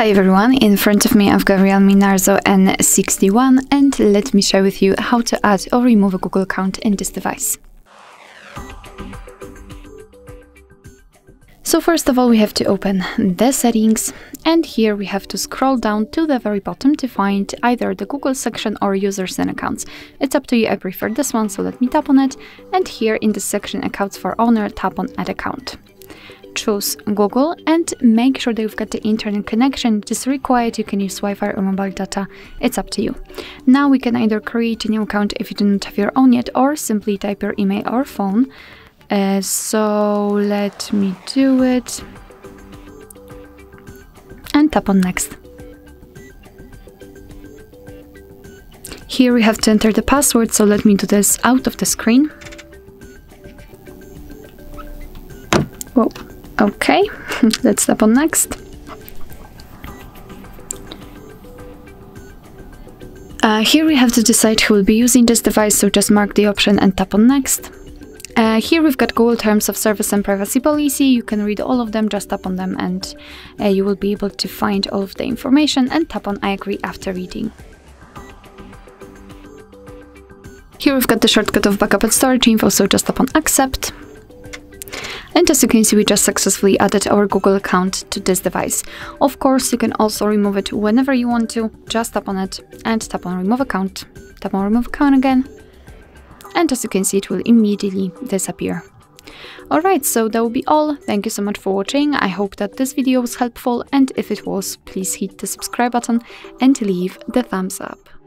Hi everyone, in front of me I've got REALME Narzo N61 and let me share with you how to add or remove a Google account in this device. So first of all, we have to open the settings and here we have to scroll down to the very bottom to find either the Google section or users and accounts. It's up to you, I prefer this one, so let me tap on it. And here in the section accounts for owner, tap on add account. Choose Google and make sure that you've got the internet connection. It is required, you can use Wi-Fi or mobile data, it's up to you. Now we can either create a new account if you do not have your own yet or simply type your email or phone. So let me do it and tap on next. Here we have to enter the password, so let me do this out of the screen. Whoa. Okay, let's tap on next. Here we have to decide who will be using this device, so just mark the option and tap on next. Here we've got Google Terms of Service and Privacy Policy. You can read all of them, just tap on them and you will be able to find all of the information and tap on I agree after reading. Here we've got the shortcut of backup and storage info, so just tap on accept. And as you can see, we just successfully added our Google account to this device. Of course, you can also remove it whenever you want to. Just tap on it and tap on remove account. Tap on remove account again. And as you can see, it will immediately disappear. Alright, so that will be all. Thank you so much for watching. I hope that this video was helpful, and if it was, please hit the subscribe button and leave the thumbs up.